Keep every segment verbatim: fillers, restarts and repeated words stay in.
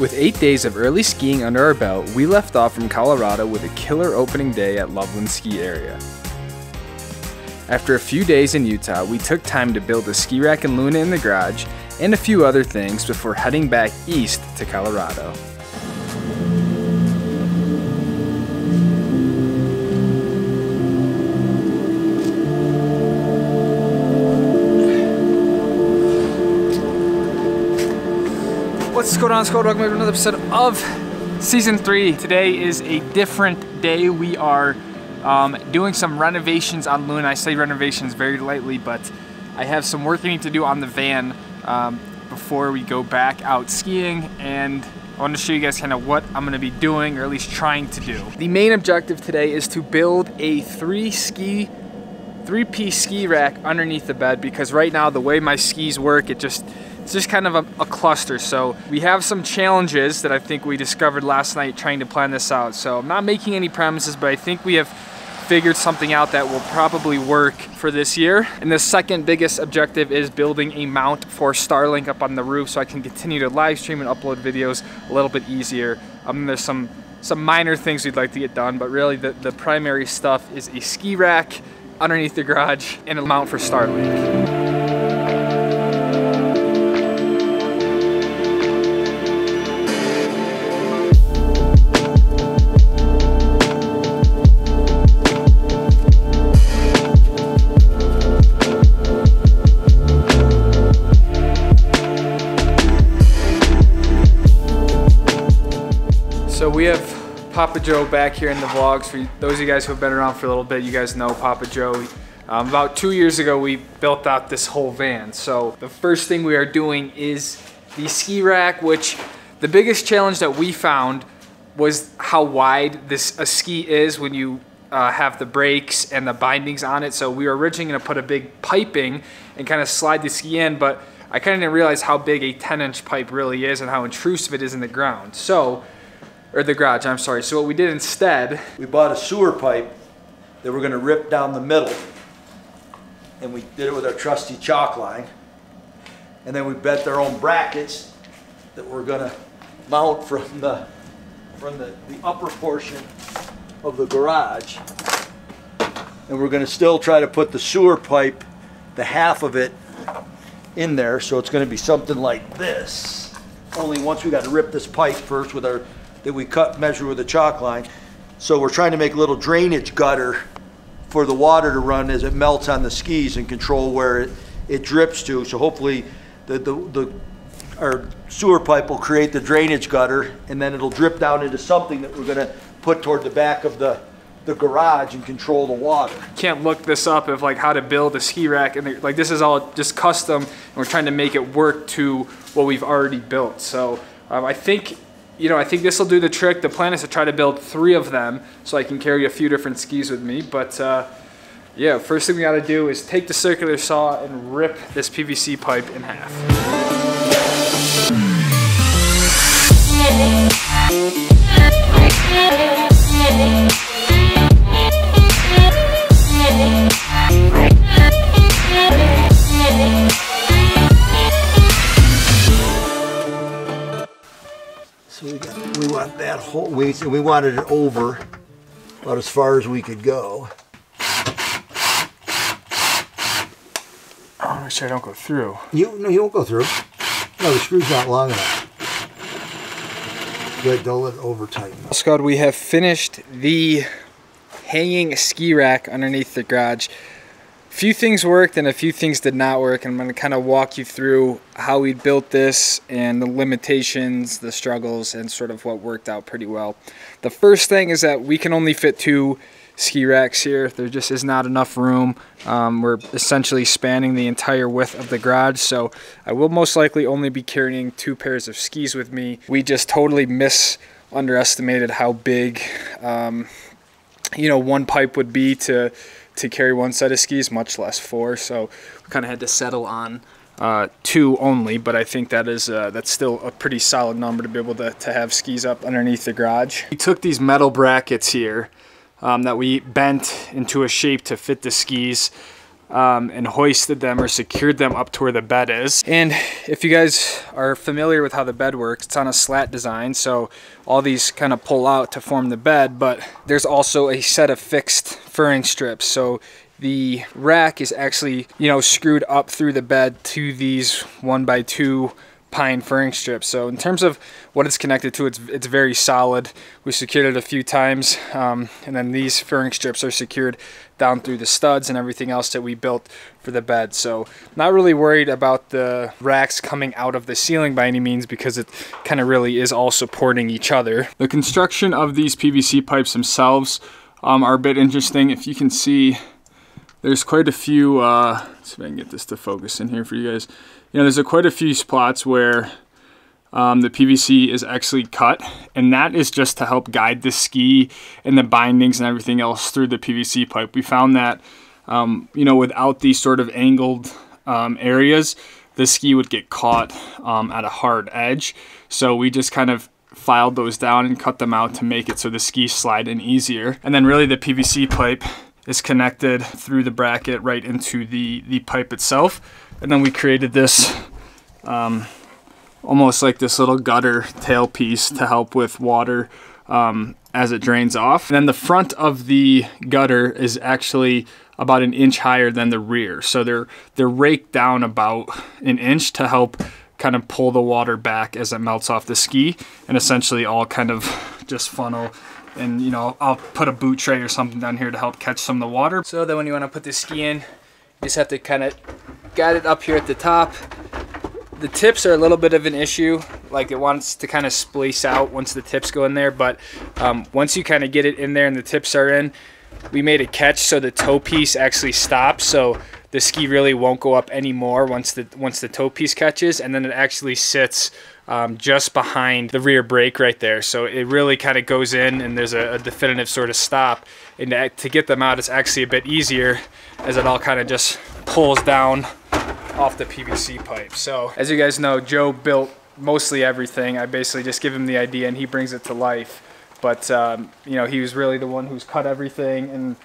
With eight days of early skiing under our belt, we left off from Colorado with a killer opening day at Loveland Ski Area. After a few days in Utah, we took time to build a ski rack and Luna in the garage and a few other things before heading back east to Colorado. What's going on, Skull Dog? Welcome to another episode of Season three. Today is a different day. We are um, doing some renovations on Luna. I say renovations very lightly, but I have some work I need to do on the van um, before we go back out skiing, and I wanted to show you guys kind of what I'm going to be doing, or at least trying to do. The main objective today is to build a three ski, three-piece ski rack underneath the bed, because right now the way my skis work, it just It's just kind of a, a cluster. So we have some challenges that I think we discovered last night trying to plan this out. So I'm not making any promises, but I think we have figured something out that will probably work for this year. And the second biggest objective is building a mount for Starlink up on the roof so I can continue to live stream and upload videos a little bit easier. Um, there's some, some minor things we'd like to get done, but really the, the primary stuff is a ski rack underneath the garage and a mount for Starlink. So we have Papa Joe back here in the vlogs. For those of you guys who have been around for a little bit, you guys know Papa Joe. Um, about two years ago, we built out this whole van. So the first thing we are doing is the ski rack, which the biggest challenge that we found was how wide this a ski is when you uh, have the brakes and the bindings on it. So we were originally gonna put a big piping and kind of slide the ski in, but I kind of didn't realize how big a ten inch pipe really is and how intrusive it is in the ground. So, or the garage, I'm sorry. So what we did instead, we bought a sewer pipe that we're gonna rip down the middle. And we did it with our trusty chalk line. And then we bent their own brackets that we're gonna mount from the, from the, the upper portion of the garage. And we're gonna still try to put the sewer pipe, the half of it, in there. So it's gonna be something like this. Only once we gotta rip this pipe first with our that we cut measure with a chalk line. So we're trying to make a little drainage gutter for the water to run as it melts on the skis and control where it, it drips to. So hopefully the, the, the, our sewer pipe will create the drainage gutter, and then it'll drip down into something that we're gonna put toward the back of the, the garage and control the water. Can't look this up of like how to build a ski rack, and like this is all just custom, and we're trying to make it work to what we've already built. So um, I think You know, I think this will do the trick. The plan is to try to build three of them so I can carry a few different skis with me. But uh, yeah, first thing we gotta do is take the circular saw and rip this P V C pipe in half. That whole we, we wanted it over about as far as we could go. I'll make sure I don't go through. You no, you won't go through. No, the screw's not long enough. Good, don't let it over tighten. Scott, we have finished the hanging ski rack underneath the garage. A few things worked and a few things did not work, and I'm going to kind of walk you through how we built this and the limitations, the struggles, and sort of what worked out pretty well. The first thing is that we can only fit two ski racks here. There just is not enough room. Um, we're essentially spanning the entire width of the garage, so I will most likely only be carrying two pairs of skis with me. We just totally misunderestimated how big um, you know, one pipe would be to to carry one set of skis, much less four. So we kind of had to settle on uh, two only, but I think that is uh, that's still a pretty solid number to be able to, to have skis up underneath the garage. We took these metal brackets here um, that we bent into a shape to fit the skis. um, and hoisted them or secured them up to where the bed is. And if you guys are familiar with how the bed works, it's on a slat design, so all these kind of pull out to form the bed, but there's also a set of fixed furring strips. So the rack is actually, you know, screwed up through the bed to these one by two pine furring strips. So in terms of what it's connected to, it's, it's very solid. We secured it a few times, um, and then these furring strips are secured down through the studs and everything else that we built for the bed. So not really worried about the racks coming out of the ceiling by any means, because it kind of really is all supporting each other. The construction of these P V C pipes themselves um, are a bit interesting. If you can see, there's quite a few, uh, let's see if I can get this to focus in here for you guys. You know, there's a quite a few spots where um, the P V C is actually cut, and that is just to help guide the ski and the bindings and everything else through the P V C pipe. We found that, um, you know, without these sort of angled um, areas, the ski would get caught um, at a hard edge. So we just kind of filed those down and cut them out to make it so the skis slide in easier. And then really the P V C pipe is connected through the bracket right into the, the pipe itself. And then we created this um, almost like this little gutter tail piece to help with water um, as it drains off. And then the front of the gutter is actually about an inch higher than the rear. So they're, they're raked down about an inch to help kind of pull the water back as it melts off the ski, and essentially all kind of just funnel. And you know, I'll put a boot tray or something down here to help catch some of the water. So then when you want to put the ski in, you just have to kind of got it up here at the top. The tips are a little bit of an issue. Like it wants to kind of splice out once the tips go in there, but um, once you kind of get it in there and the tips are in, we made a catch so the toe piece actually stops. So the ski really won't go up anymore once the once the toe piece catches, and then it actually sits um, just behind the rear brake right there. So it really kind of goes in, and there's a, a definitive sort of stop. And to, to get them out, it's actually a bit easier, as it all kind of just pulls down off the P V C pipe. So as you guys know, Joe built mostly everything. I basically just give him the idea and he brings it to life. But um, you know, he was really the one who's cut everything and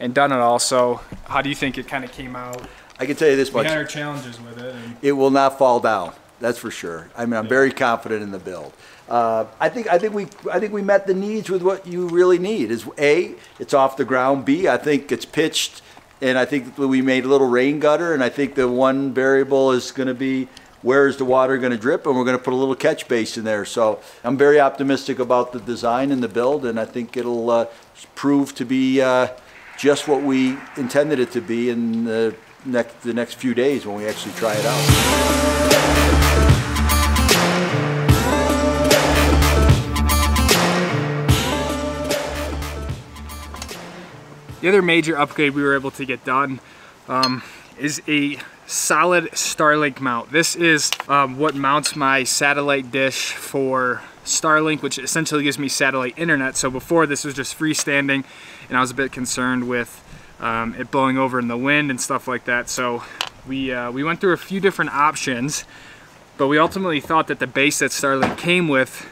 and done it all. So how do you think it kind of came out? I can tell you this much. We had our challenges with it. And it will not fall down. That's for sure. I mean, I'm yeah. very confident in the build. Uh, I think I think we I think we met the needs with what you really need. Is A, it's off the ground. B, I think it's pitched. And I think we made a little rain gutter, and I think the one variable is going to be where is the water going to drip, and we're going to put a little catch base in there. So I'm very optimistic about the design and the build, and I think it'll uh, prove to be uh, just what we intended it to be in the next, the next few days when we actually try it out. The other major upgrade we were able to get done um, is a solid Starlink mount. This is um, what mounts my satellite dish for Starlink, which essentially gives me satellite internet. So before, this was just freestanding, and I was a bit concerned with um, it blowing over in the wind and stuff like that. So we, uh, we went through a few different options, but we ultimately thought that the base that Starlink came with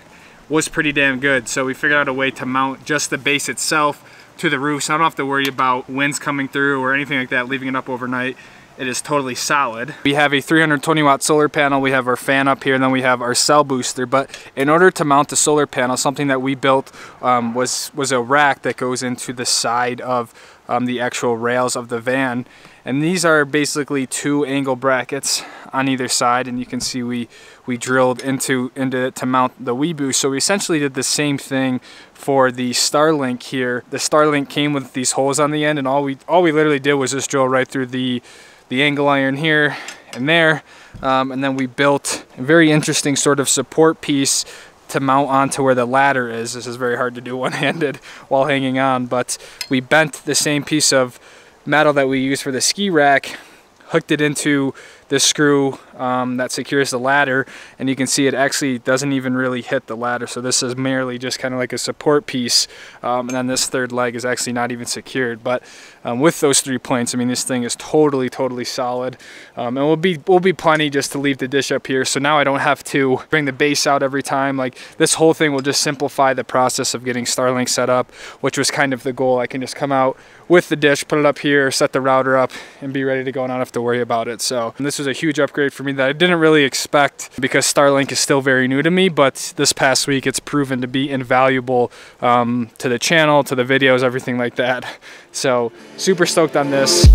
was pretty damn good. So we figured out a way to mount just the base itself to the roof, so I don't have to worry about winds coming through or anything like that, leaving it up overnight. It is totally solid. We have a three hundred twenty watt solar panel, we have our fan up here, and then we have our cell booster. But in order to mount the solar panel, something that we built um, was, was a rack that goes into the side of um, the actual rails of the van. And these are basically two angle brackets on either side, and you can see we, we drilled into, into it to mount the WeBoost. So we essentially did the same thing for the Starlink here. The Starlink came with these holes on the end, and all we, all we literally did was just drill right through the, the angle iron here and there. Um, and then we built a very interesting sort of support piece to mount onto where the ladder is. This is very hard to do one-handed while hanging on, but we bent the same piece of metal that we use for the ski rack, hooked it into this screw um, that secures the ladder, and you can see it actually doesn't even really hit the ladder. So this is merely just kind of like a support piece, um, and then this third leg is actually not even secured. But um, with those three points, I mean, this thing is totally, totally solid, um, and will be will be plenty just to leave the dish up here. So now I don't have to bring the base out every time. Like, this whole thing will just simplify the process of getting Starlink set up, which was kind of the goal. I can just come out with the dish, put it up here, set the router up, and be ready to go and not have to worry about it. So, and this was a huge upgrade for me that I didn't really expect, because Starlink is still very new to me, but this past week it's proven to be invaluable um, to the channel, to the videos, everything like that. So super stoked on this.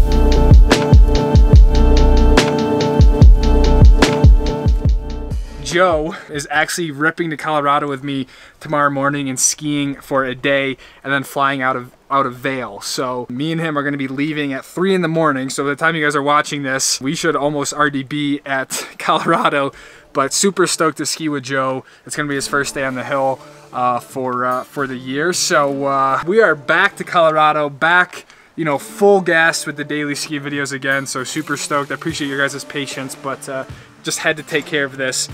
Joe is actually ripping to Colorado with me tomorrow morning and skiing for a day and then flying out of out of Vail. So me and him are going to be leaving at three in the morning. So by the time you guys are watching this, we should almost already be at Colorado, but super stoked to ski with Joe. It's going to be his first day on the hill uh, for, uh, for the year. So uh, we are back to Colorado, back, you know, full gas with the daily ski videos again. So super stoked. I appreciate your guys' patience, but uh, just had to take care of this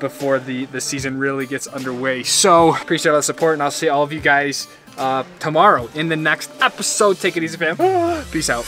before the, the season really gets underway. So appreciate all the support, and I'll see all of you guys uh, tomorrow in the next episode. Take it easy, fam. Peace out.